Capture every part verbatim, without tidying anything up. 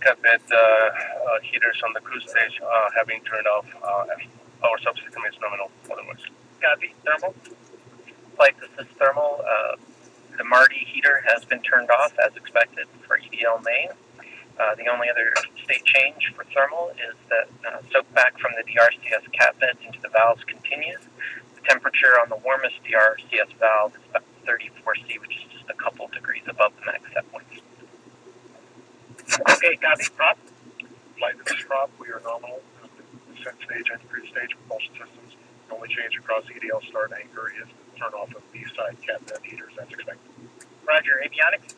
cabin uh, uh, heaters on the cruise stage uh, have been turned off. Uh, power subsystem is nominal, otherwise. Copy, thermal. Flight, this is thermal. Uh, the MARDI heater has been turned off as expected for E D L main. Uh, the only other state change for thermal is that uh, soak back from the D R C S catbed into the valves continues. The temperature on the warmest D R C S valve is about thirty-four C, which is just a couple degrees above the max set point. Okay, copy. Prop. Flight to this prop, we are nominal. Descent stage and cruise stage propulsion systems. The only change across E D L start and anchor is the turn off of B side catbed heaters as expected. Roger, avionics.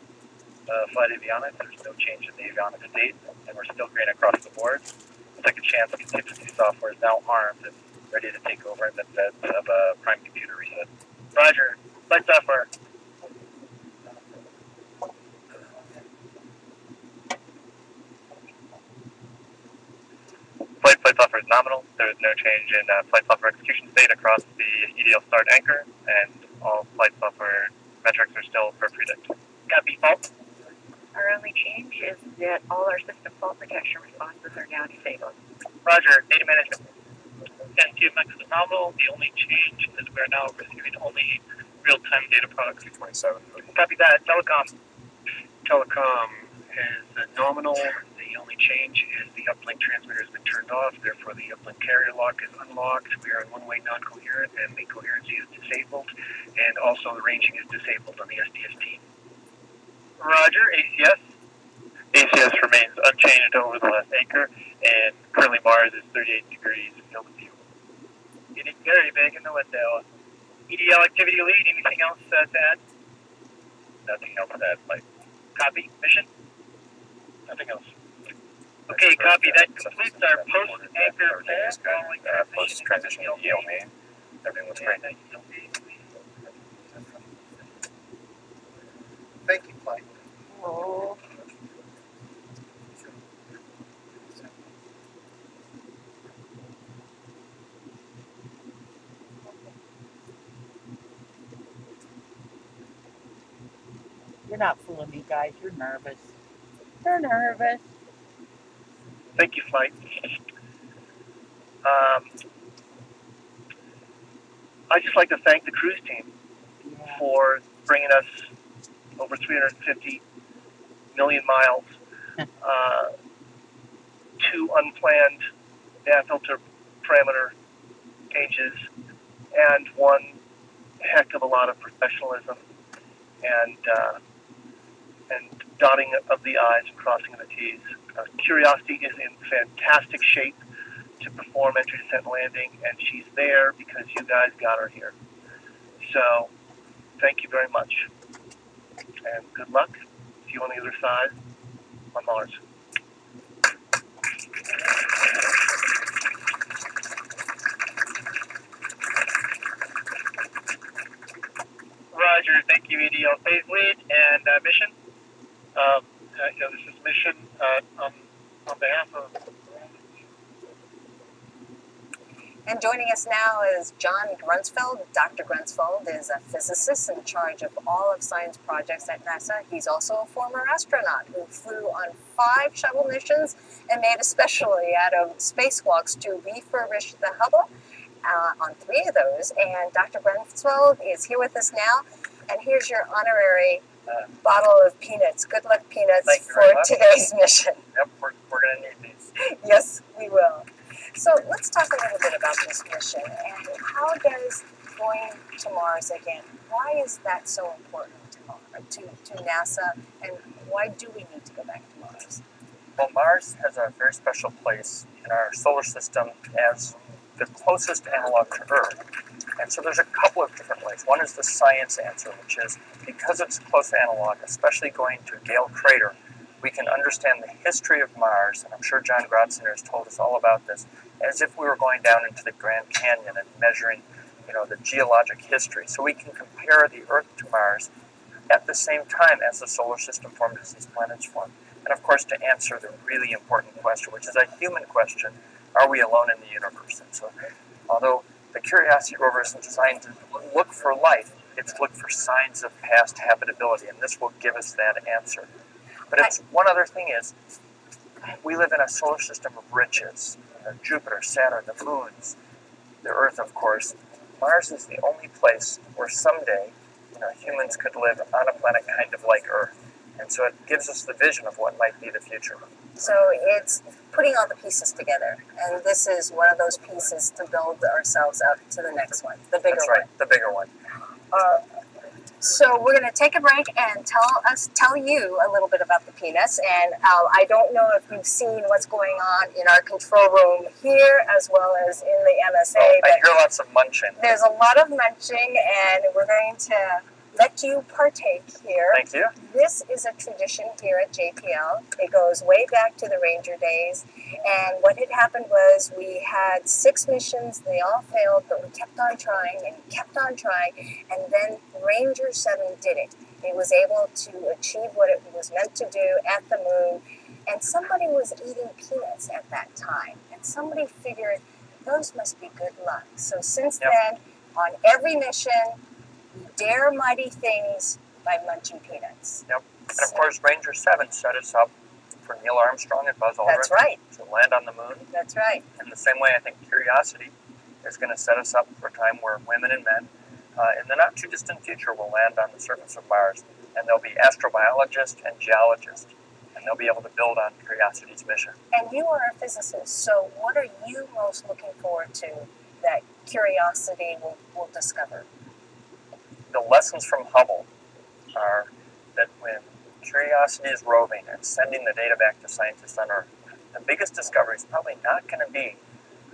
Uh, flight avionics, there's no change in the avionics state, and we're still green across the board. Second chance contingency software is now armed and ready to take over in the event of a prime computer reset. Roger, flight software. Flight, flight software is nominal. There is no change in uh, flight software execution state across the E D L start anchor, and all flight software metrics are still per predict. Copy, fault. Our only change is that all our system fault protection responses are now disabled. Roger, data management. ten two Max is nominal. The only change is we are now receiving only real-time data products. twenty-seven. Copy that. Telecom. Telecom is nominal. The only change is the uplink transmitter has been turned off. Therefore, the uplink carrier lock is unlocked. We are in one-way non-coherent, and the coherency is disabled. And also, the ranging is disabled on the S D S T. Roger, A C S. A C S remains unchanged over the last anchor, and currently Mars is thirty-eight degrees field of view. Getting very big in the window. E D L activity lead, anything else uh, to add? Nothing else to add, Mike. Copy, mission? Nothing else. Okay, copy. That completes our post-anchor pass. Uh, Post-transition E D L main. Everything looks great. Thank you, Mike. Oh. You're not fooling me, guys. You're nervous. You're nervous. Thank you, Flight. Um, I'd just like to thank the cruise team yeah. for bringing us over three hundred fifty million miles uh, two unplanned nav filter parameter changes and one heck of a lot of professionalism and uh, and dotting of the I's and crossing of the T's. Uh, Curiosity is in fantastic shape to perform entry, descent, landing, and she's there because you guys got her here. So thank you very much. And good luck. See you on the other side on Mars. Roger, thank you, E D L phase lead and uh, mission. Um, uh, yeah, this is mission uh, on on behalf of. And joining us now is John Grunsfeld. Doctor Grunsfeld is a physicist in charge of all of science projects at NASA. He's also a former astronaut who flew on five shuttle missions and made especially out of spacewalks to refurbish the Hubble uh, on three of those. And Doctor Grunsfeld is here with us now. And here's your honorary uh, bottle of peanuts. Good luck, peanuts, for today's mission. Yep, we're, we're going to need these. Yes, we will. So let's talk a little bit about this mission and how does going to Mars again, why is that so important to, to NASA, and why do we need to go back to Mars? Well, Mars has a very special place in our solar system as the closest analog to Earth. And so there's a couple of different ways. One is the science answer, which is because it's a close analog, especially going to Gale Crater, we can understand the history of Mars, and I'm sure John Grotzinger has told us all about this, as if we were going down into the Grand Canyon and measuring, you know, the geologic history. So we can compare the Earth to Mars at the same time as the solar system formed, as these planets formed. And of course, to answer the really important question, which is a human question, are we alone in the universe? And so, although the Curiosity rover isn't designed to look for life, it's looked for signs of past habitability, and this will give us that answer. But it's, one other thing is, We live in a solar system of riches. You know, Jupiter, Saturn, the moons, the Earth, of course. Mars is the only place where someday, you know, humans could live on a planet kind of like Earth. And so it gives us the vision of what might be the future. So it's putting all the pieces together, and this is one of those pieces to build ourselves up to the next one, the bigger one. That's right, one. the bigger one. Uh, so we're going to take a break and tell us, tell you a little bit about the penis. And uh, I don't know if you've seen what's going on in our control room here, as well as in the M S A. Oh, I hear lots of munching. There's a lot of munching, and we're going to let you partake here. Thank you. This is a tradition here at J P L. It goes way back to the Ranger days. And what had happened was we had six missions. They all failed, but we kept on trying and kept on trying. And then Ranger seven did it. It was able to achieve what it was meant to do at the moon. And somebody was eating peanuts at that time. And somebody figured, those must be good luck. So since yep. then, on every mission, dare mighty things by munching peanuts. Yep. And of so. course, Ranger seven set us up for Neil Armstrong and Buzz Aldrin. That's right. To land on the moon. That's right. In the same way, I think Curiosity is going to set us up for a time where women and men, uh, in the not too distant future, will land on the surface of Mars. And they'll be astrobiologists and geologists. And they'll be able to build on Curiosity's mission. And you are a physicist, so what are you most looking forward to that Curiosity will, will discover? The lessons from Hubble are that when Curiosity is roving and sending the data back to scientists on Earth, the biggest discovery is probably not going to be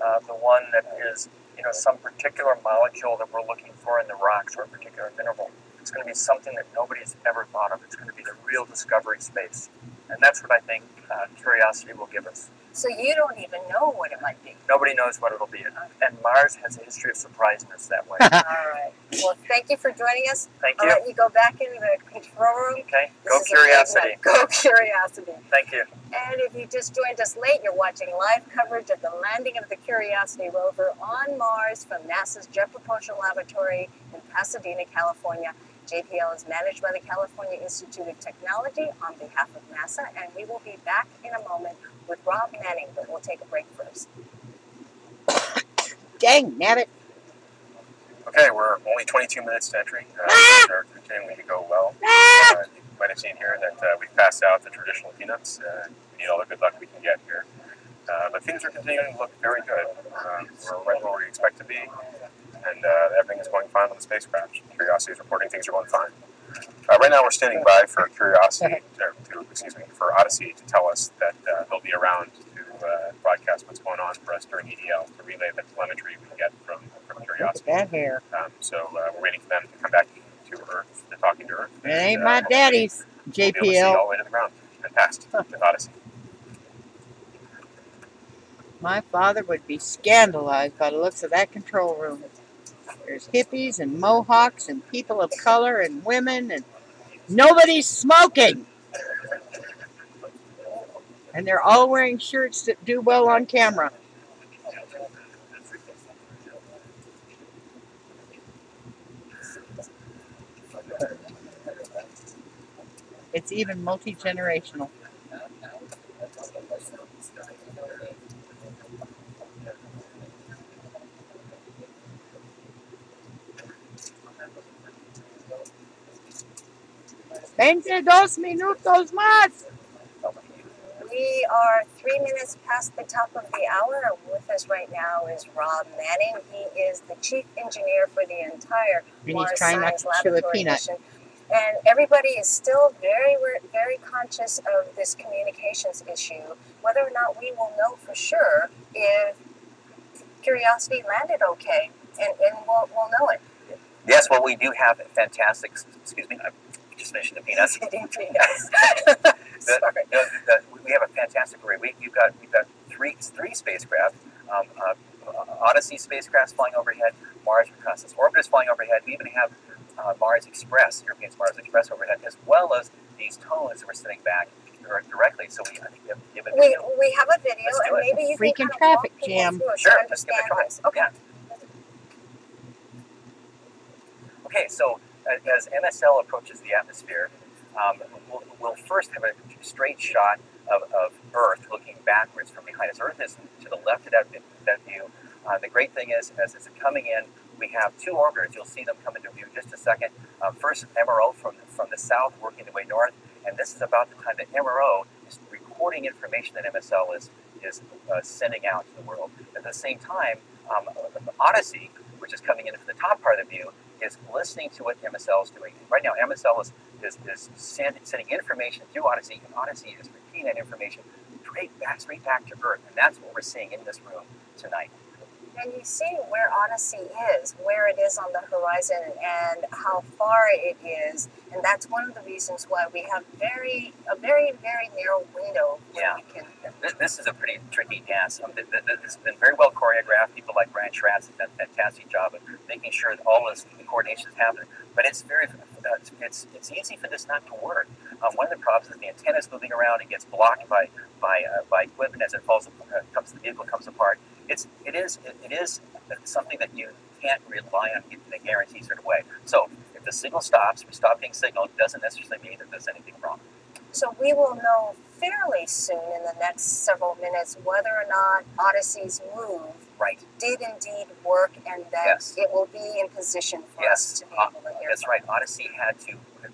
uh, the one that is, you know, some particular molecule that we're looking for in the rocks or a particular mineral. It's going to be something that nobody's ever thought of. It's going to be the real discovery space. And that's what I think uh, Curiosity will give us. So you don't even know what it might be. Nobody knows what it'll be. And Mars has a history of surprising us that way. All right. Well, thank you for joining us. Thank you. I'll let you go back into the control room. Okay. Go Curiosity. Go Curiosity. Thank you. And if you just joined us late, you're watching live coverage of the landing of the Curiosity rover on Mars from NASA's Jet Propulsion Laboratory in Pasadena, California. J P L is managed by the California Institute of Technology on behalf of NASA, and we will be back in a moment with Rob Manning, but we'll take a break first. Dang, nabbit. Okay, we're only twenty-two minutes to entry. Uh, ah! Things are continuing to go well. Ah! Uh, you might have seen here that uh, we've passed out the traditional peanuts. Uh, we need all the good luck we can get here. Uh, but things are continuing to look very good. Uh, we're right where we expect to be. And uh, everything is going fine on the spacecraft. Curiosity is reporting things are going fine. Uh, right now, we're standing by for Curiosity, to, to, excuse me, for Odyssey to tell us that uh, they'll be around to uh, broadcast what's going on for us during E D L to relay the telemetry we get from, from Curiosity. That hair. Um, so uh, we're waiting for them to come back to Earth, to talking to Earth. It ain't uh, my daddy's J P L. We'll be able to see all the way to the ground and past with Odyssey. My father would be scandalized by the looks of that control room. There's hippies and mohawks and people of color and women and nobody's smoking. And they're all wearing shirts that do well on camera. It's even multi-generational. twenty-dos minutos más. We are three minutes past the top of the hour. With us right now is Rob Manning. He is the chief engineer for the entire Mars Science Laboratory mission. And everybody is still very, very conscious of this communications issue, whether or not we will know for sure if Curiosity landed okay, and, and we'll, we'll know it. Yes, well, we do have fantastic, excuse me, just mentioned the peanuts. peanuts. the, Sorry. No, the, the, we have a fantastic array. We, we've got we've got three three spacecraft. Um, uh, Odyssey spacecraft flying overhead. Mars Reconnaissance Orbiter flying overhead. We even have uh, Mars Express, European's Mars Express overhead, as well as these tones that we're sending back directly. So we I think we have, we have a video. We, we have a video, and it. maybe you Freaking can kind traffic of walk jam. Through, sure, let's give it a try. This. Okay. Yeah. Okay, so. As M S L approaches the atmosphere, um, we'll, we'll first have a straight shot of, of Earth looking backwards from behind us. Earth is to the left of that, that view. Uh, the great thing is, as it's coming in, we have two orbiters. You'll see them come into view in just a second. Uh, first, M R O from, from the south working the way north. And this is about the time that M R O is recording information that M S L is, is uh, sending out to the world. At the same time, um, Odyssey, which is coming in from the top part of the view, is listening to what M S L is doing. Right now, M S L is, is, is send, sending information through Odyssey, and Odyssey is repeating that information straight back, straight back to Earth. And that's what we're seeing in this room tonight. And you see where Odyssey is, where it is on the horizon, and how far it is, and that's one of the reasons why we have very a very very narrow window. Yeah, we can... this, this is a pretty tricky dance. Um, this, this has been very well choreographed. People like Brian Schratz have done a fantastic job of making sure that all this coordination is happening. But it's very it's it's easy for this not to work. Um, one of the problems is the antenna is moving around and gets blocked by by uh, by equipment as it falls uh, comes the vehicle comes apart. It's, it is it is something that you can't rely on in a guaranteed sort of way. So if the signal stops, we stop being signaled, it doesn't necessarily mean that there's anything wrong. So we will know fairly soon in the next several minutes whether or not Odyssey's move right. did indeed work, and that yes. it will be in position for yes. us to be uh, able to hear. That's right. Odyssey had to,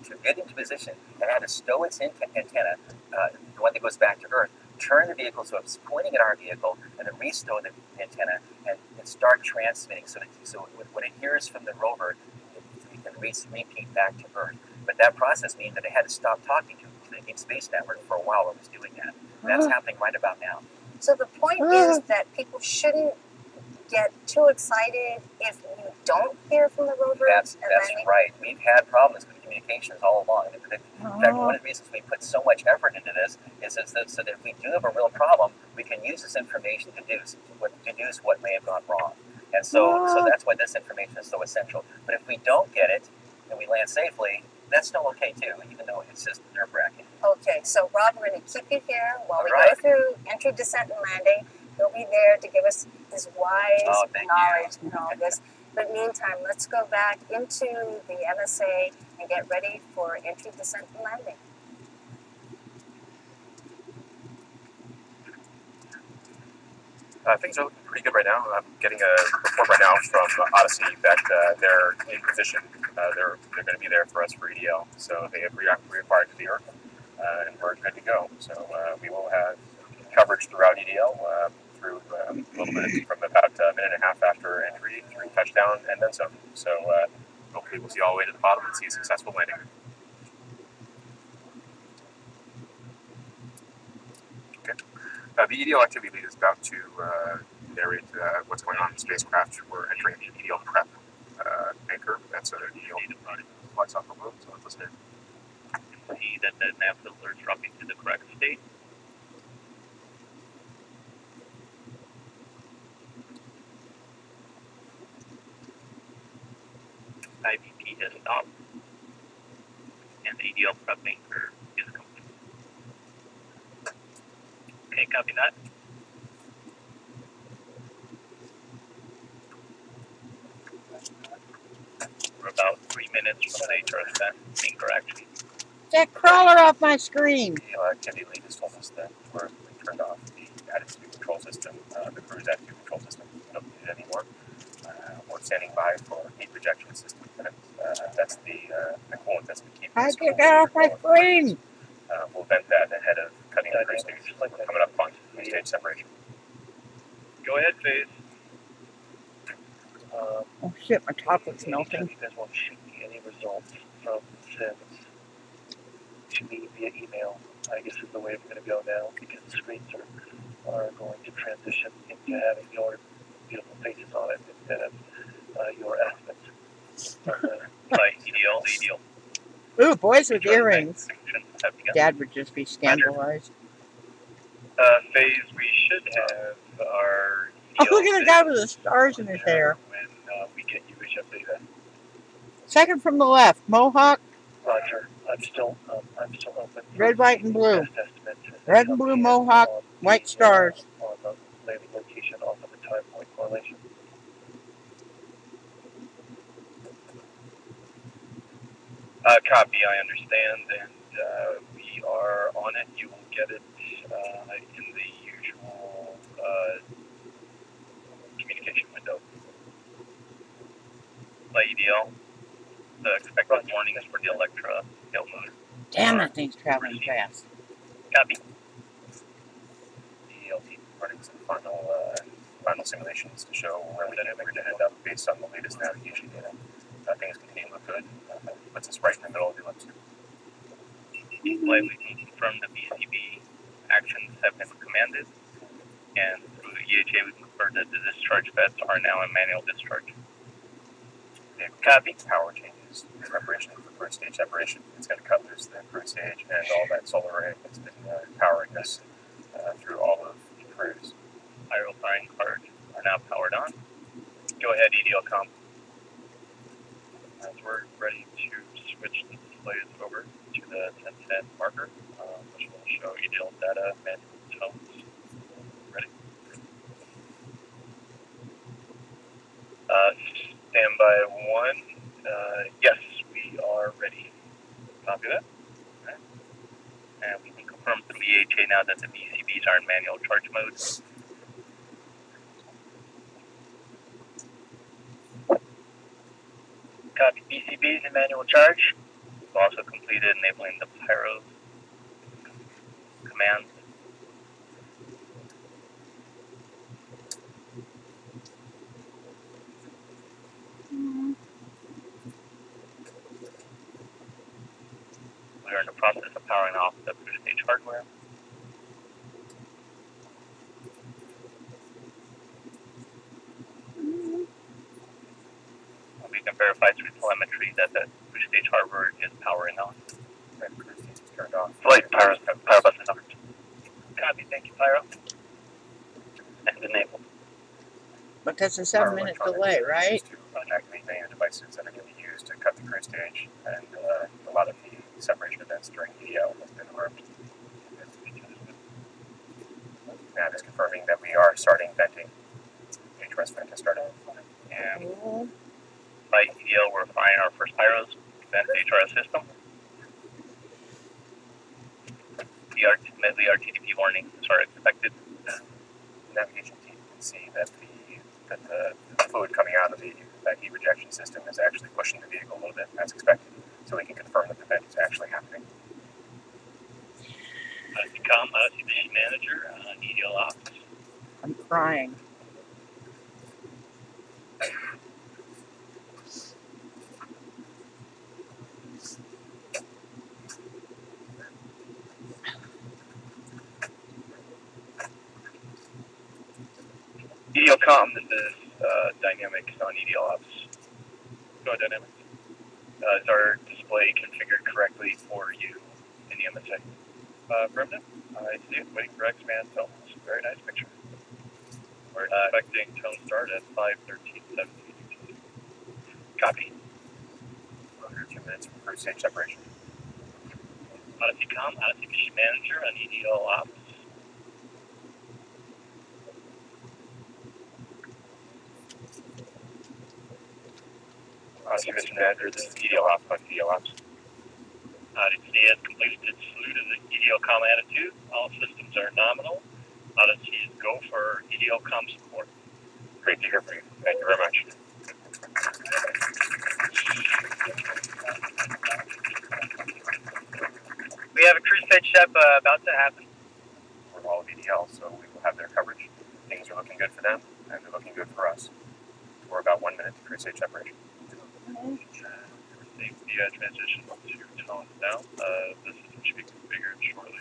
to get into position and had to stow its antenna, uh, the one that goes back to Earth, turn the vehicle so it's pointing at our vehicle, and then restore the antenna and, and start transmitting. So, that, so when it hears from the rover, it, it can re repeat back to Earth. But that process means that it had to stop talking to, to the Deep Space Network for a while. It was doing that. And that's happening right about now. So the point is that people shouldn't get too excited if you don't hear from the rover. That's, that's right. We've had problems with communications all along. In fact, one of the reasons we put so much effort into this is, is that so that if we do have a real problem, we can use this information to deduce what, deduce what may have gone wrong. And so, so that's why this information is so essential. But if we don't get it and we land safely, that's still okay too, even though it's just nerve-wracking. Okay, so Rob, we're going to keep you here while we right. go through entry, descent, and landing. He'll be there to give us his wise oh, knowledge and all this. But meantime, let's go back into the M S A and get ready for entry, descent, and landing. Uh, things are looking pretty good right now. I'm getting a report right now from Odyssey that uh, they're in position. Uh, they're they're going to be there for us for E D L. So they have reacquired to the Earth, uh, and we're good to go. So uh, we will have coverage throughout E D L. Um, Through, um, a little bit from about a minute and a half after entry through touchdown and then some. So uh, hopefully we'll see all the way to the bottom and see a successful landing. Okay. Uh, the E D L activity lead is about to uh, narrate uh, what's going on in the spacecraft. We're entering the E D L prep uh, anchor. That's an E D L flights off the load, so let's listen in. See that the nav filters are dropping to the correct state. I V P has stopped, and the E D L prep anchor is complete. Okay, copy that. We're about three minutes from the H R S anchor action. That crawler off my screen! The E D L activity lead has told us that we're, we turned off the attitude control system, uh, the crew's attitude control system. We don't need it anymore. We're standing by for heat rejection system. And, uh, that's the uh, coolant that's been keeping I this get off my screen! Uh, we'll vent that ahead of cutting the first stage. We're coming up on stage separation. Go ahead, please. Um, oh shit, my chocolate's melting. You guys won't shoot me any results from S I M S to me via email. I guess is the way we're going to go now, because the screens are, are going to transition into having your beautiful faces on it instead of Uh, your estimates. By E D L, E D L. Ooh, boys with earrings. Dad would just be scandalized. Uh, phase, we should have our E D L. Oh, look at the guy with the stars in his hair. When uh, we get U H F data. Second from the left, Mohawk. Roger. I'm still, um, I'm still open. Red, white, and blue. Red and blue, Mohawk, white stars. On the landing location, off of the time point correlation. Uh, copy, I understand, and uh, we are on it. You will get it uh, in the usual uh, communication window. By E D L, the expected warnings for the Electra tail motor. Damn, that thing's traveling fast. Copy. The L P running some final, uh, final simulations to show where we're going to end up based on the latest navigation data. Uh, things continue to look good. Uh, puts us right in the middle of the ellipse. Display, we can confirm the B C B actions have been commanded, and through the E H A, we confirm that the discharge beds are now in manual discharge. The copy power changes in preparation for the first stage separation. It's going to cut loose the crew stage and all that solar array that's been uh, powering us uh, through all of the crews. Pyro firing cards are now powered on. Go ahead, E D L comm. As we're ready to switch the displays over to the ten ten marker, uh, which will show E D L data and tones. Ready? Uh, standby one. Uh, yes, we are ready. Copy that. All right. And we can confirm the V H A now that the B C Bs are in manual charge mode. Copy, B C Bs in manual charge. We've also completed enabling the Pyro command. Mm-hmm. We are in the process of powering off the boost stage hardware. Verify through telemetry that the boost stage hardware is powering on. Turned off. Flight Pyro, Pyro button number two. Copy, thank you, Pyro. And enabled. But that's a seven minute delay, right? To contact the main devices that are going to be used to cut the crew stage, and uh, a lot of the separation events during E D L has been armed. That is confirming that we are starting venting. H R S vent is starting. And. Cool. By E D L, we're firing our first pyros, then H R S system. The R T D P warnings are expected. The navigation team can see that the that the fluid coming out of the that heat rejection system is actually pushing the vehicle a little bit. That's expected, so we can confirm that the vent is actually happening. Uh, Com, uh, Division Manager, uh, E D L Ops. I'm crying. E D L comm, this is uh, Dynamics on E D L Ops. Go ahead, Dynamics. Uh, is our display configured correctly for you in the M S A? Uh, Brimden, I see it. Waiting for X-Man tones. Very nice picture. We're uh, expecting tone start at five thirteen seventeen. Copy. Under two minutes for crew stage separation. Odyssey comm, Odyssey Mission Manager on E D L Ops. Odyssey Mission Manager, this is E D L Ops on E D L Ops. Odyssey has completed its salute of the E D L comm attitude. All systems are nominal. Odyssey is go for E D L comm support. Great to hear from you. Thank you very much. We have a cruise stage step uh, about to happen. We're all of E D L, so we will have their coverage. Things are looking good for them, and they're looking good for us. We're about one minute to cruise stage separation. Mm-hmm. Safety uh, transition to tones now. Uh, this system should be configured shortly.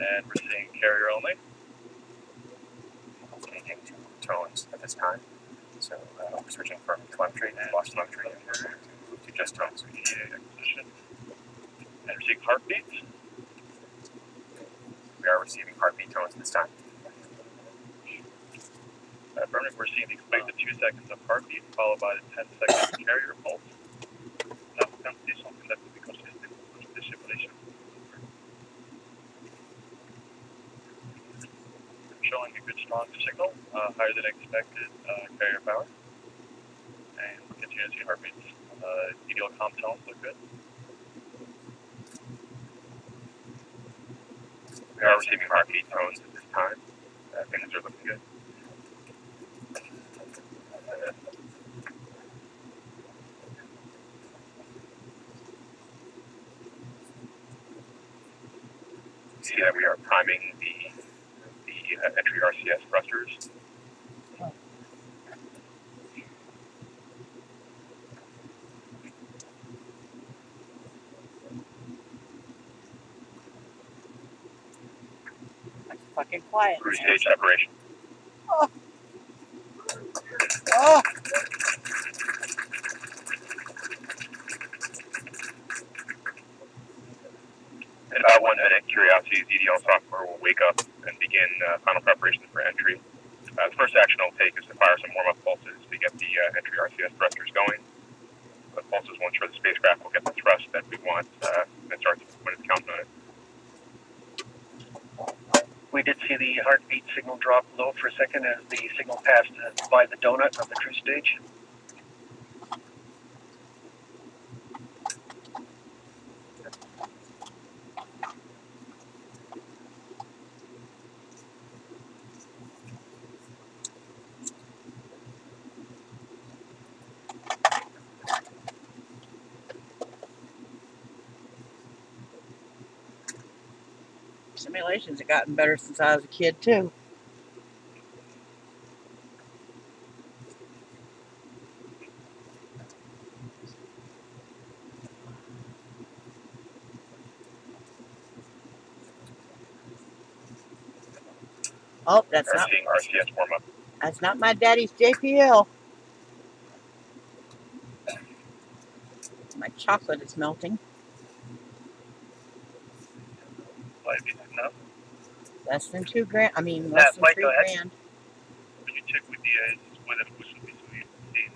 And we're seeing carrier only. We're changing to tones at this time. So uh, we're switching from telemetry and lost telemetry to, to just tones. We need a position. And receiving heartbeats. We are receiving heartbeat tones this time. Uh, Affirmative, we're seeing the expected two seconds of heartbeat, followed by the ten second carrier pulse. Now, the compensation conducted because of the simulation. Showing a good strong signal, uh, higher than expected uh, carrier power. And continue to see heartbeats. Uh, E D L comm tones look good. We are receiving Mach eight tones at this time. Uh, things are looking good. See that we are priming the the uh, entry R C S thrusters. Fucking quiet. Crew stage separation. Oh. Oh. In about one minute, Curiosity's E D L software will wake up and begin uh, final preparations for entry. Uh, the first action it'll take is to fire some warm-up pulses to get the uh, entry R C S thrusters going. The pulses will ensure the spacecraft will get the thrust that we want uh, and start when it's counting on it. We did see the heartbeat signal drop low for a second as the signal passed by the donut on the crew stage. Simulations have gotten better since I was a kid, too. Oh, that's not, R C S warm up. That's not my daddy's J P L. My chocolate is melting. Less than two grand. I mean, less uh, than Mike, three grand. Can you check with the uh, weather possibility to see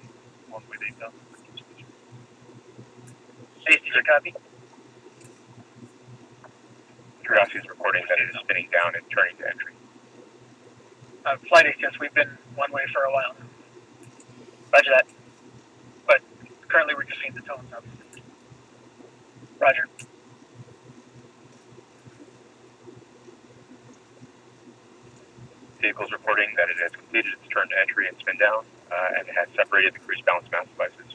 one way they come? Hey, is there a copy? Curiosity is reporting that it is spinning down and turning to entry. Uh, flight A C S, we've been one way for a while now. Roger that. But currently we're just seeing the tones, obviously. Roger. Vehicle's reporting that it has completed its turn to entry and spin down, uh, and has separated the cruise balance mass devices.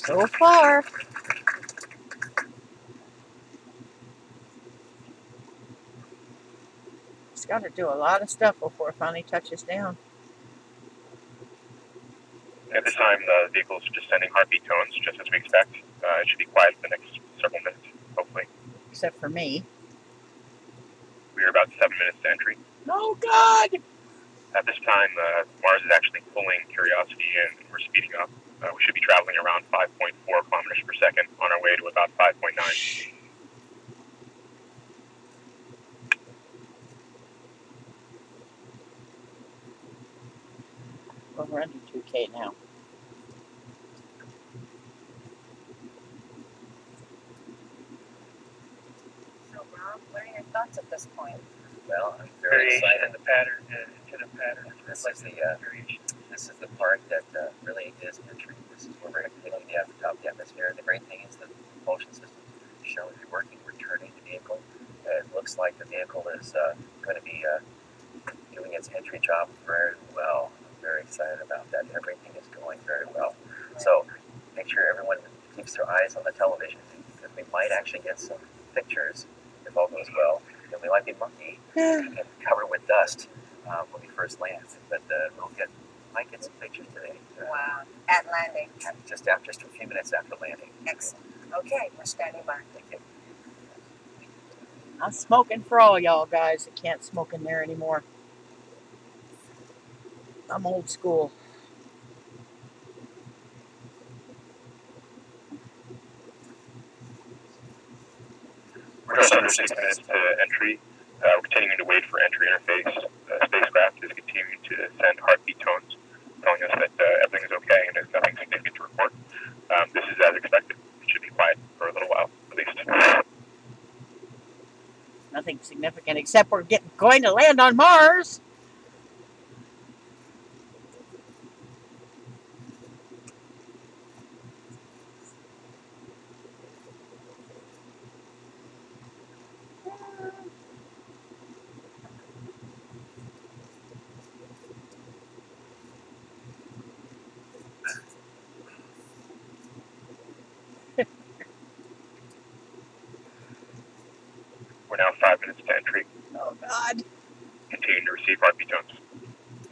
So far. It's got to do a lot of stuff before it finally touches down. At this time, the vehicle's just sending heartbeat tones, just as we expect. Uh, it should be quiet for the next several minutes, hopefully. Except for me. We are about seven minutes to entry. Oh, God! At this time, uh, Mars is actually pulling Curiosity and we're speeding up. Uh, we should be traveling around five point four kilometers per second on our way to about five point nine. Well, we're under two K now. What are your thoughts at this point? Well, I'm very variation excited. And the pattern, uh, to the pattern. This is the uh, variation. This is the part that uh, really is entering. This is where we're going to be able to get at the top of the atmosphere. The great thing is that the propulsion system shown to be working. We're turning the vehicle. Uh, it looks like the vehicle is uh, going to be uh, doing its entry job very well. I'm very excited about that. Everything is going very well. So make sure everyone keeps their eyes on the television because we might actually get some pictures. If all goes well, then we might be monkey and covered with dust um, when we first land. But uh, we'll get, might get some pictures today. Uh, wow! At landing. At, just after, just a few minutes after landing. Excellent. Okay, we're standing by. Thank you. I'm smoking for all y'all guys that can't smoke in there anymore. I'm old school. We're just under six minutes to entry. Uh, we're continuing to wait for entry interface. The spacecraft is continuing to send heartbeat tones, telling us that uh, everything is okay and there's nothing significant to report. Um, this is as expected. It should be quiet for a little while, at least. Nothing significant, except we're getting, going to land on Mars. We're now five minutes to entry. Oh, God. Continuing to receive heartbeat tones.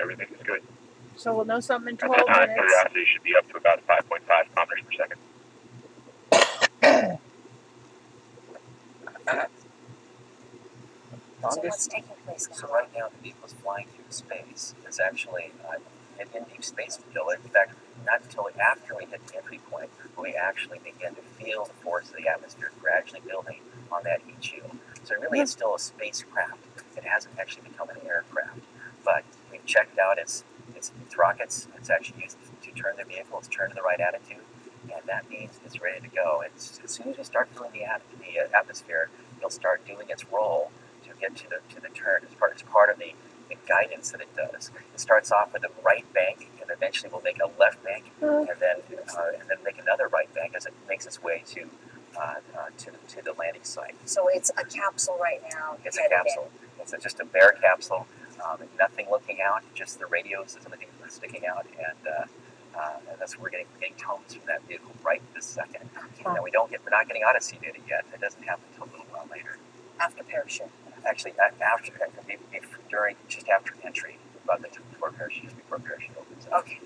Everything is good. So we'll know something in twelve minutes. At this time, minutes. Curiosity should be up to about five point five kilometers per second. So what's taking place now? So right now, the vehicle's flying through space. It's actually uh, in, in deep space still. In fact, not until after we hit the entry point will we actually begin to feel the force of the atmosphere gradually building on that heat shield. So really, it's still a spacecraft. It hasn't actually become an aircraft. But we've checked out its its, its rockets. It's actually used to turn the vehicle. It's turned to the right attitude, and that means it's ready to go. And as soon as you start feeling the, at the atmosphere, you'll start doing its role to get to the to the turn. It's part, it's part of the, the guidance that it does. It starts off with a right bank, and eventually will make a left bank, and then uh, and then make another right bank as it makes its way to uh, uh, to to the landing site. So it's a capsule right now. It's a capsule. In. It's a, just a bare capsule, um, and nothing looking out. Just the radios is sticking out, and. Uh, Uh, and that's where we're getting, getting tones from that vehicle right this second. Okay. And we don't get, we're not getting Odyssey data yet. It doesn't happen until a little while later. After parachute. Actually, after, maybe, maybe during, just after entry, about the time before parachute, just before parachute opens up. Okay.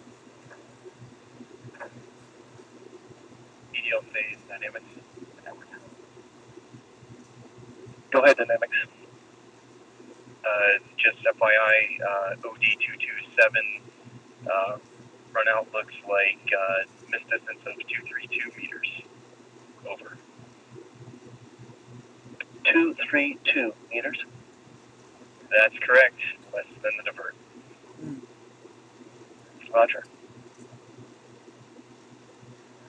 E D L phase dynamics. Go ahead, dynamics. Uh, just F Y I, uh, O D two two seven. Uh, Run out looks like uh, missed distance of two thirty-two meters. Over. two thirty-two meters? That's correct. Less than the divert. Mm. Roger.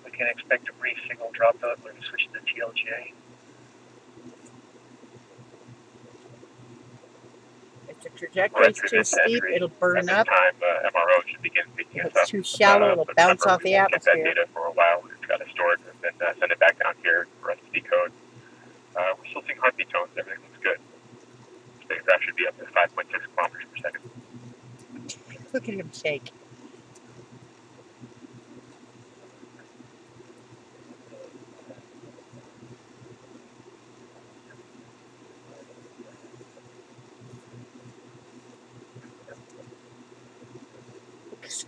We can expect a brief signal dropout. We're going to switch to the T L J. The trajectory is too steep, it'll burn up. Time, uh, M R O should begin picking us up. It's too shallow, it'll bounce off the atmosphere. We'll get that data for a while. We've got to store it and then uh, send it back down here for us to decode. Uh, we're still seeing heartbeat tones. Everything looks good. Spacecraft should be up to five point six kilometers per second. Look at him shake.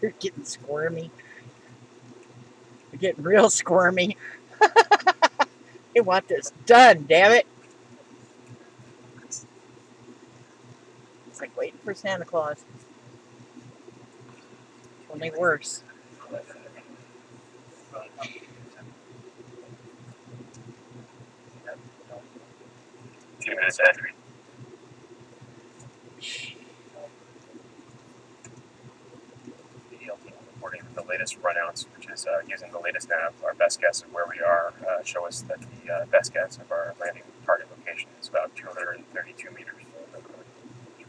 They're getting squirmy. They're getting real squirmy. They want this done, damn it. It's like waiting for Santa Claus. Only worse. Two minutes after. The latest runouts, which is uh, using the latest now, our best guess of where we are, uh, show us that the uh, best guess of our landing target location is about two thirty-two meters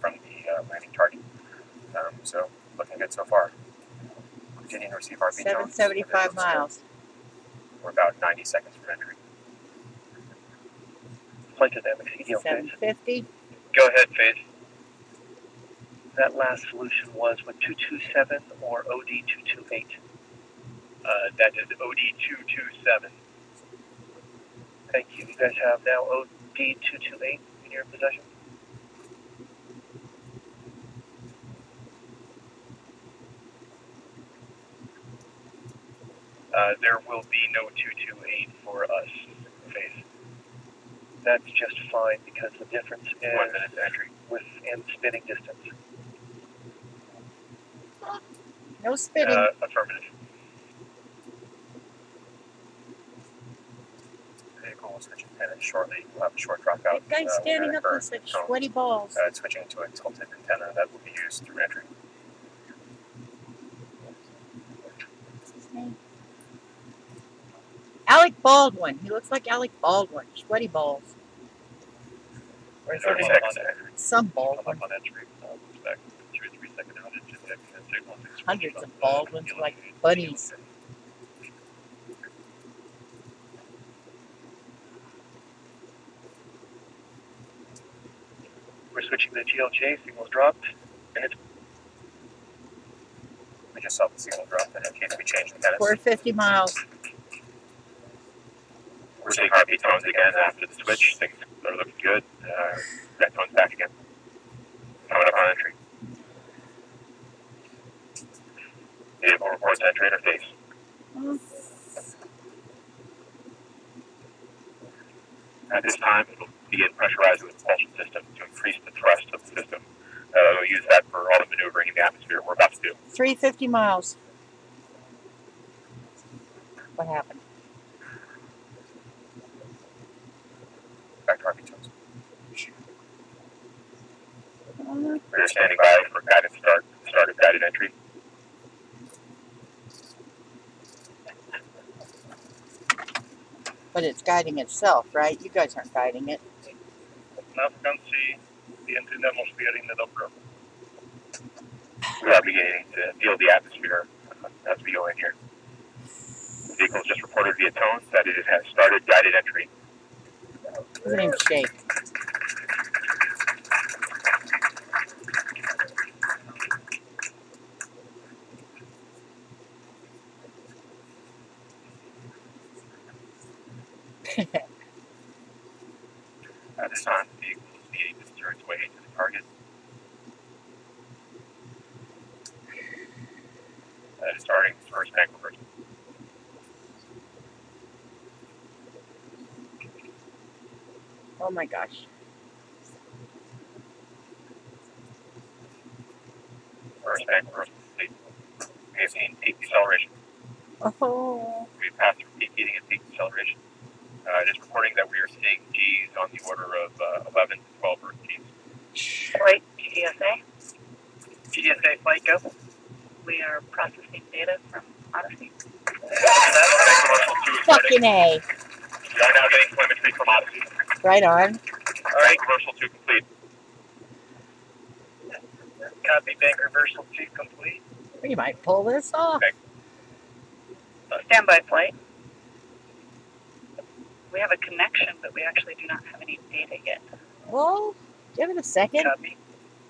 from the uh, landing target. Um, so, looking good so far. Continuing to receive our beat tones. seven seventy-five miles. We're about ninety seconds from entry. Flight dynamics, E D L phase. seven fifty. Go ahead, phase. That last solution was with two two seven or O D two two eight? Uh, that is O D two two seven. Thank you. You guys have now O D two two eight in your possession? Uh, there will be no two two eight for us, phase. That's just fine because the difference is one minute entry within spinning distance. No spinning. Uh, affirmative. Vehicle will switch antenna shortly. We'll have a short dropout. That guy's uh, standing up with such sweaty balls. Uh, switching to a tilted antenna that will be used through entry. What's his name? Alec Baldwin. He looks like Alec Baldwin. Sweaty balls. Where's some Baldwin? Hundreds of Baldwins like bunnies. We're switching to the T L J, signal dropped. Minute. We just saw the signal drop, and in case we change the status. four fifty miles. we're seeing heartbeat tones again after the switch. Things are looking good. Uh, that tone's back again. Coming up on entry. Vehicle reports entry interface. At this time, it'll begin pressurizing the propulsion system to increase the thrust of the system. Uh, we'll use that for all the maneuvering in the atmosphere we're about to do. three hundred fifty miles. What happened? Back to our details. We're standing by for guided start, start of guided entry. But it's guiding itself, right? You guys aren't guiding it. Now we can see the entry atmosphere in the Doppler. We are beginning to feel the atmosphere as we go in here. The vehicle just reported via tone that it has started guided entry. Let him shake. At this time, the vehicle is beginning to steer its way into the target. That is starting first angle version. Oh my gosh. First angle version complete. We have seen peak deceleration. Oh. We've passed through peak heating and peak deceleration. Uh, it is reporting that we are seeing G's on the order of uh, eleven to twelve Earth G's. Flight G D S A. G D S A flight, go. We are processing data from Odyssey. Fucking A. We are now getting telemetry from Odyssey. Right on. All right, reversal two complete. Copy, bank reversal two complete. We might pull this off. Okay. Standby flight. We have a connection, but we actually do not have any data yet. Well, give it a second. Copy.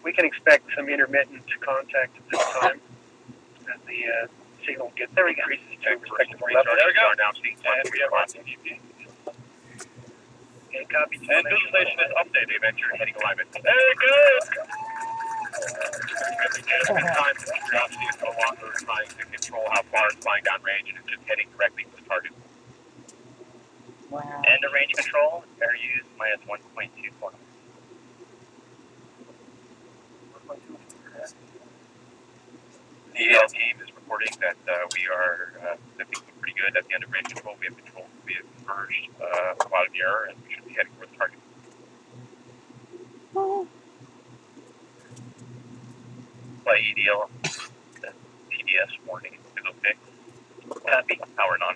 We can expect some intermittent contact at this time as the uh, signal gets there. We go. To respectable levels. There we go. Now seeing and we have R C S. Okay, copy. And visualization is updated. Venture heading alignment. Very good. At this time, Curiosity is no longer trying to control how far it's flying down range, and it's just heading directly to the target. Wow. And the range control, air use minus one point two kilometers. The E D L team is reporting that uh, we are, uh, that things look pretty good at the end of range control. We have control, we have converged uh, a lot of the error, and we should be heading for the target. Oh. Flight E D L, the P D S warning is okay. Copy, power non.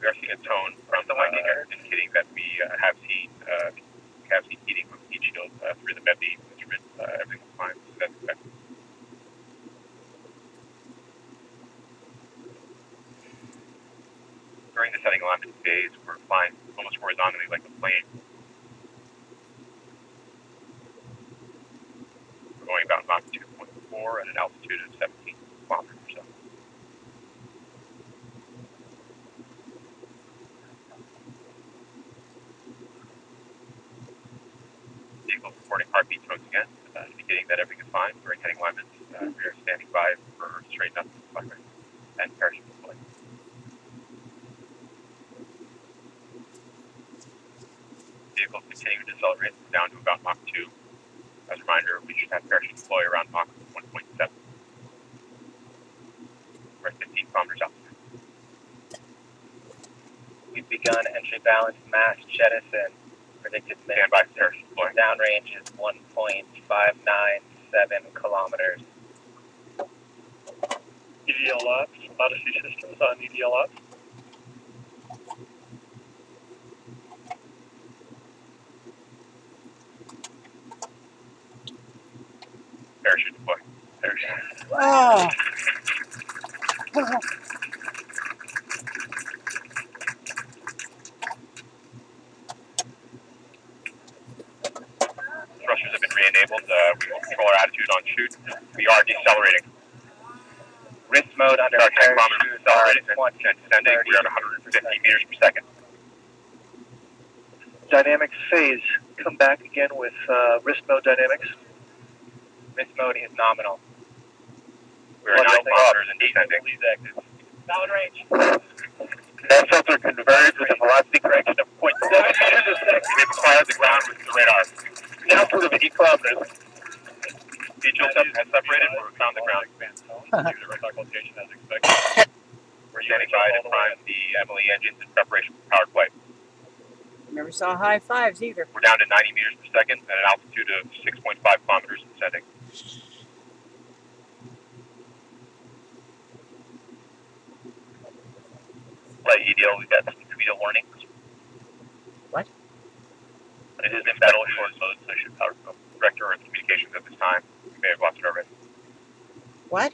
We are seeing a tone from the winding uh, error indicating that we uh, have seen uh, we have seen heating from heat shield uh, through the M E D instrument. Uh, everything was fine, so that's expected. During the setting alignment phase, we're flying almost horizontally like a plane. We're going about Mach two point four at an altitude of seventeen kilometers or so. Reporting heartbeat tones again, uh, indicating that everything is fine. During heading alignment, uh, we are standing by for straighten up and parachute flight. Vehicle continuing to decelerate down to about Mach two. As a reminder, we should have parachute deploy around Mach one point seven. We're at fifteen kilometers out. We've begun entry balance, mass jettison. Predicted minimum downrange is one point five nine seven kilometers. E D L ops, Odyssey systems on E D L ops. Parachute deploy. Parachute. Wow. Thrusters have been re-enabled. Uh, we will control our attitude on chute. We are decelerating. Wrist mode under parachute. Our kilometers accelerated. We are at one hundred fifty meters per second. dynamic phase, come back again with uh, wrist mode dynamics. Wrist mode is nominal. We are now bombers and descending. Solid range. That filter converged with a velocity correction of zero point seven meters a second. We've acquired the ground with the radar. Now for the eight kilometers. Mutual has separated. We're found the ground. Due to radar occultation as expected. We're standing by to prime the Emily engines in preparation for powered flight. Never saw high fives either. We're down to ninety meters per second at an altitude of six point five kilometers descending. Right, E D L, we've got some torpedo warnings. What? It is in battle short mode, so should power some director or communications at this time. We may have lost it already. What?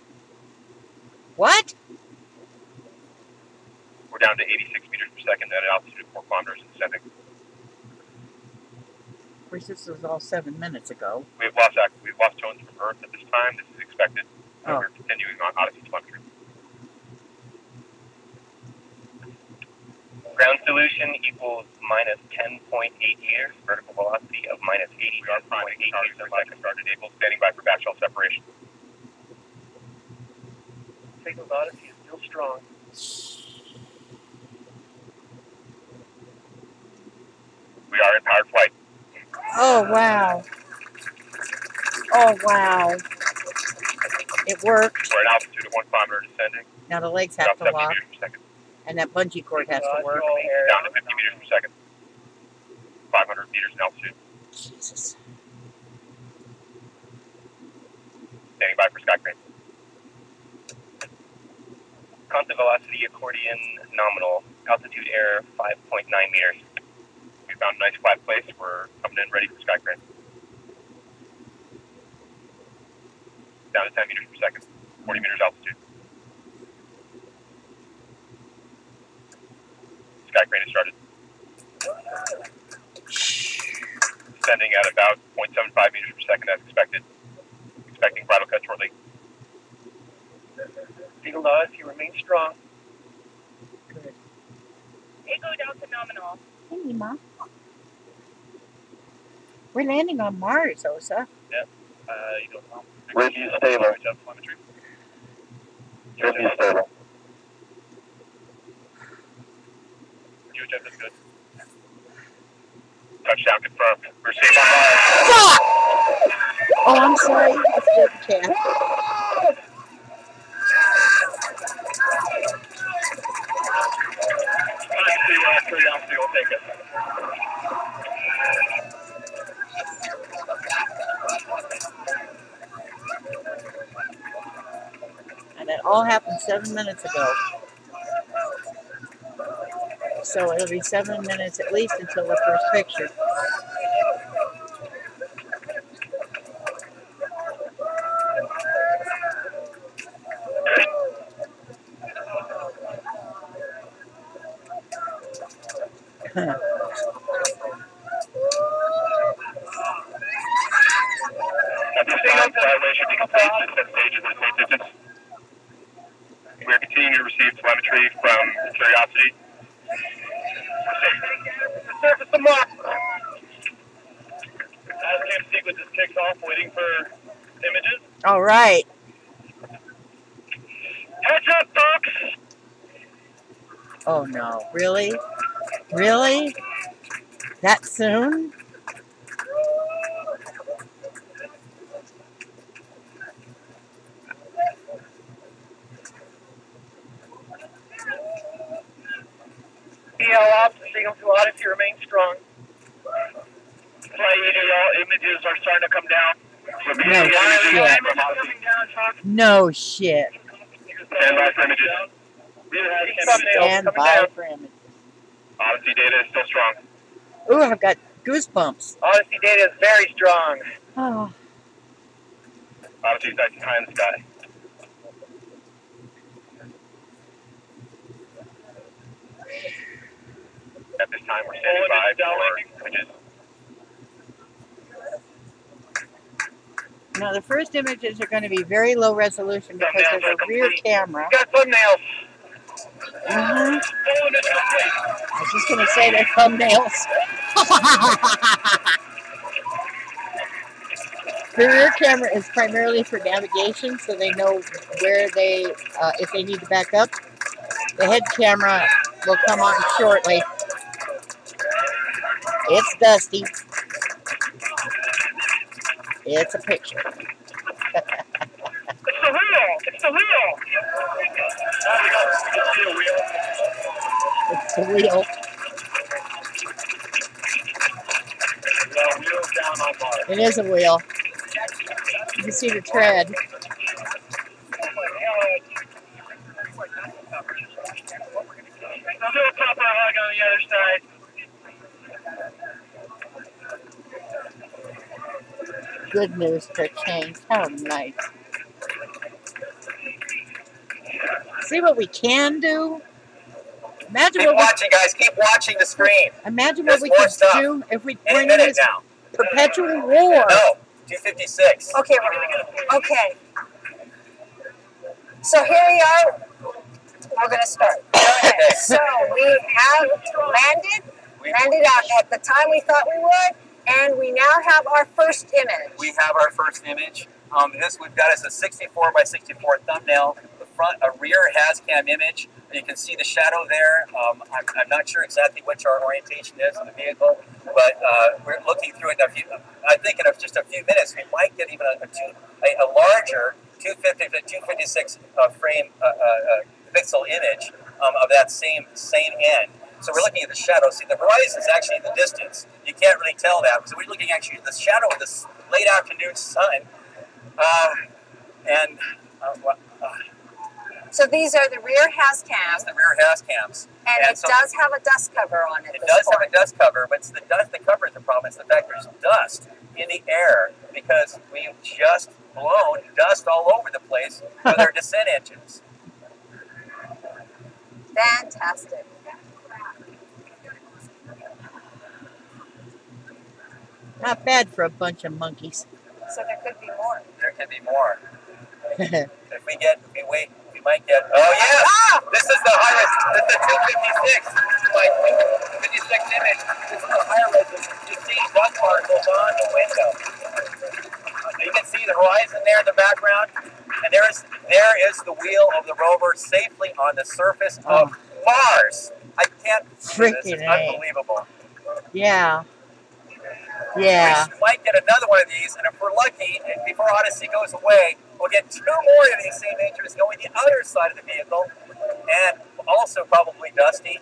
What? We're down to eighty-six meters per second at an altitude of four kilometers descending. Of course, this was all seven minutes ago. We've lost, we've lost tones from Earth at this time. This is expected. Oh. Uh, we're continuing on Odyssey telemetry. Ground solution equals minus ten point eight meters, vertical velocity of minus eighty. We are priming target for second start enabled, standing by for batch shell separation. Signal Odyssey is still strong. We are in powered flight. Oh, wow. Oh, wow. It worked. We're at altitude of one kilometer descending. Now the legs have to lock. And that bungee cord has to work. Down to fifty meters per second. five hundred meters in altitude. Jesus. Standing by for skycrane. Constant velocity accordion nominal. Altitude error five point nine meters. We found a nice flat place. We're coming in ready for skycrane. Down to ten meters per second. forty meters altitude. Sky crane has started. Descending at about zero point seven five meters per second as expected. Expecting bridle cut shortly. Eagle Oz, you remain strong. Good. Ego Delta nominal. Hey, Ma. We're landing on Mars, Osa. Yep. Uh, Eagle Delta. Ridge is stable. Ridge is stable. Good. Touchdown confirmed. We're safe on Mars. Fuck! Oh, I'm sorry. That's good, Ken. And it all happened seven minutes ago. So it'll be seven minutes at least until the first picture. We're continuing to receive telemetry from Curiosity. Surface of Mars. Timecamp sequence is kicked off, waiting for images. All right. Heads up, folks. Oh no! Really? Really? That soon? E D L ops, signal to Odyssey remains strong. Flight E D L images are starting to come down. No shit. No shit. Stand by for images. Stand by for images. Odyssey data is still strong. Ooh, I've got goosebumps. Odyssey data is very strong. Oh. Odyssey's nice and high in the sky. At this time, we're standing by for images. Now, the first images are going to be very low resolution because of a rear camera. We've got thumbnails. Mm-hmm. I was just gonna say they're thumbnails. The rear camera is primarily for navigation, so they know where they, uh, if they need to back up. The head camera will come on shortly. It's dusty. It's a picture. It's the wheel! It's the wheel! It's the wheel. It is a wheel. You can see the tread. Still top our hug on the other side. Good news for change. How nice. See what we can do? Imagine keep what watching, we, guys. Keep watching the screen. Imagine There's what we could stuff. do if we bring in this now. perpetual war. No, two fifty-six. Okay, we're, okay. So here we are. We're going to start. Go ahead. So we have landed. Landed out at the time we thought we would. And we now have our first image. We have our first image. Um, this we've got us a sixty-four by sixty-four thumbnail. The front, a rear HazCam image. You can see the shadow there. Um, I'm, I'm not sure exactly which our orientation is of the vehicle, but uh, we're looking through it. In a few, I think in a, just a few minutes we might get even a, a, two, a, a larger two fifty to two fifty-six uh, frame uh, uh, pixel image um, of that same same end. So we're looking at the shadow. See, the horizon is actually the distance. You can't really tell that. So we're looking actually at the shadow of this late afternoon sun. Uh, and uh, uh, so these are the rear HazCams. The rear HazCams. And, and it so does have a dust cover on it. It does point. have a dust cover, but it's the dust that covers the problem. It's the fact there's dust in the air because we've just blown dust all over the place with our descent engines. Fantastic. Not bad for a bunch of monkeys. So there could be more. There could be more. If we get, if we wait, we might get. Oh yeah! Ah! This is the high res. This is the two fifty-six. Like two fifty-six image. This is the high res. You see dust particles on the window. So you can see the horizon there in the background, and there is there is the wheel of the rover safely on the surface oh. of Mars. I can't. Freaking this is unbelievable. Yeah. Yeah. We might get another one of these, and if we're lucky, and before Odyssey goes away, we'll get two more of these same images going the other side of the vehicle, and also probably dusty.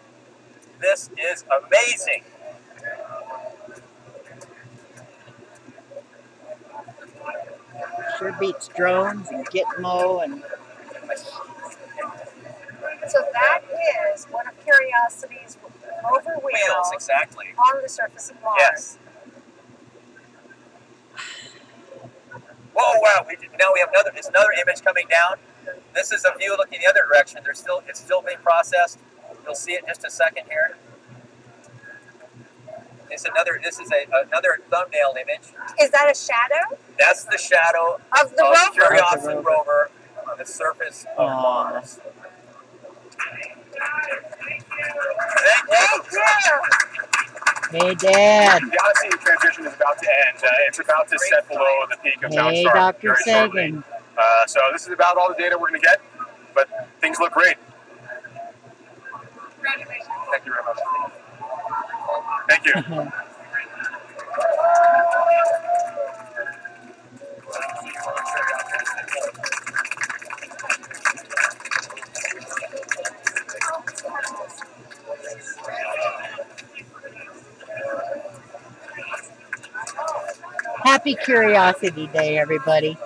This is amazing. Sure beats drones and Gitmo and. So that is one of Curiosity's rover wheels, wheels exactly. on the surface of Mars. Yes. Oh wow! We did, now we have another. There's another image coming down. This is a view looking the other direction. There's still it's still being processed. You'll see it in just a second here. It's another. This is a another thumbnail image. Is that a shadow? That's the shadow of the of rover. Curiosity rover on the surface of Mars. Thank you. Thank you. Hey, Dad. The Odyssey transition is about to end. Uh, it's about to set below the peak of Mount Sharp very shortly. Uh, so this is about all the data we're going to get, but things look great. Congratulations. Thank you very much. Thank you. Happy Curiosity Day, everybody.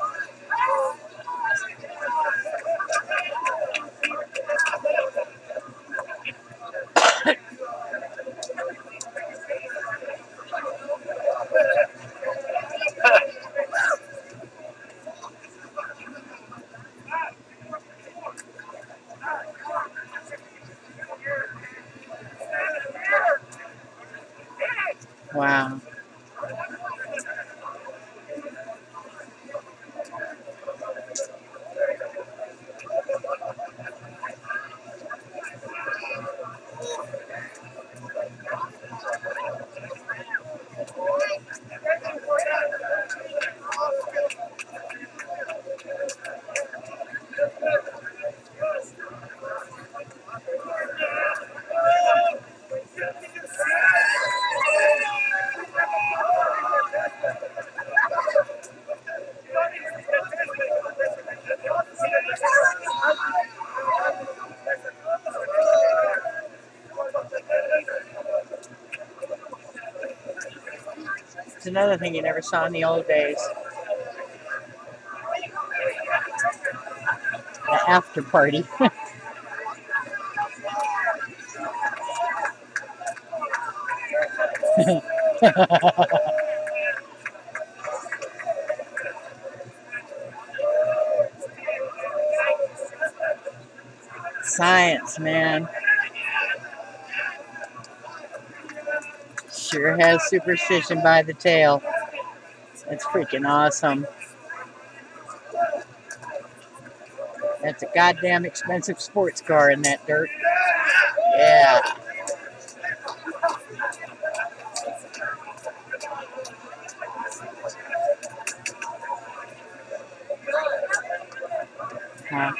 Wow. It's another thing you never saw in the old days. The after party. Science, man. Sure has superstition by the tail. That's freaking awesome. That's a goddamn expensive sports car in that dirt. Yeah. Huh.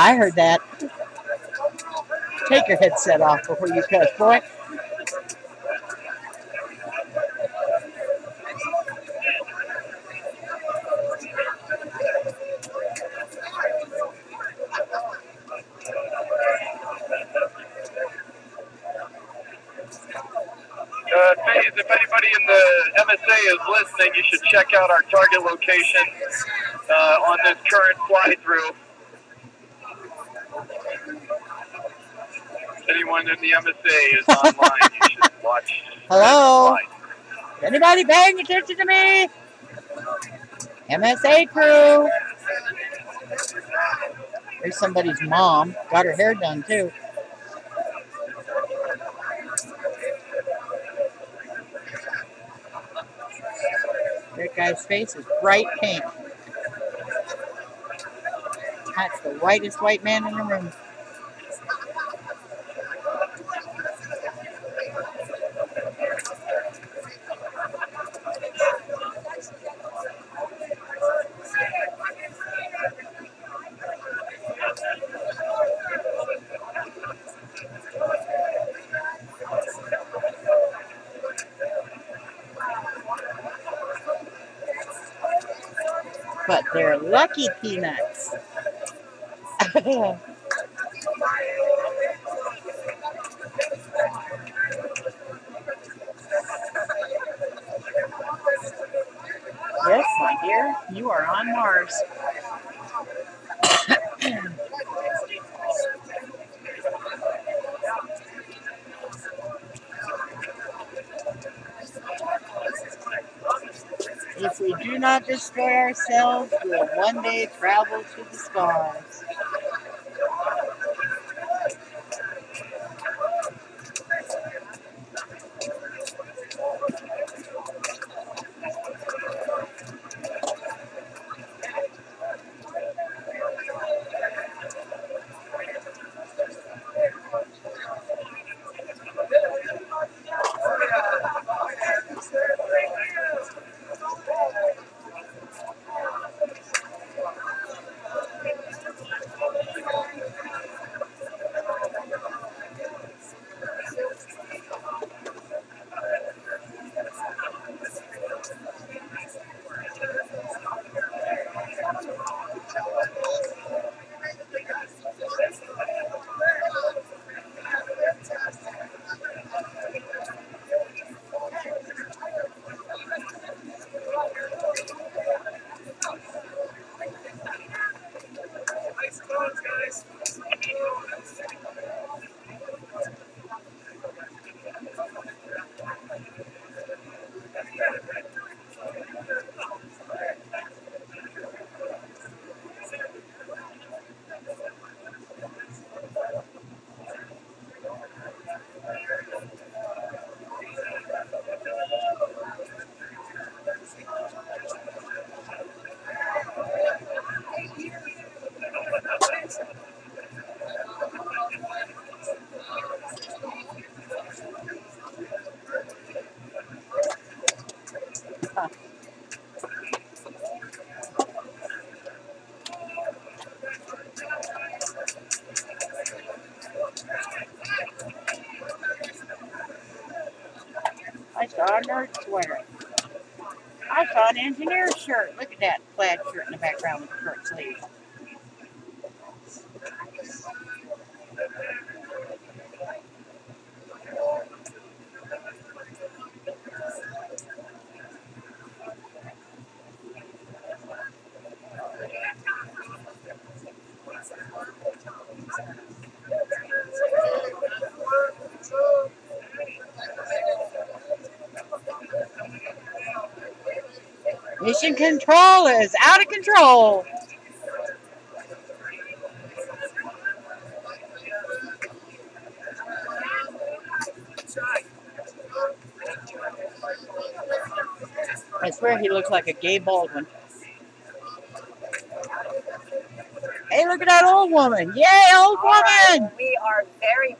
I heard that. Take your headset off before you cuss, boy. Uh, if, if anybody in the M S A is listening, you should check out our target location uh, on this current fly-through. Anyone in the M S A is online, you should watch. Hello? Is anybody paying attention to me? M S A crew. There's somebody's mom. Got her hair done, too. That guy's face is bright pink. That's the whitest white man in the room. But they're lucky peanuts. Yes, my dear, you are on Mars. If we do not destroy ourselves, we will one day travel to the stars. I saw a nerd sweater. I saw an engineer's shirt. Look at that plaid shirt in the background with the short sleeves. Mission control is out of control. I swear he looks like a gay Baldwin. Hey, look at that old woman. Yay, old woman! Right, we are very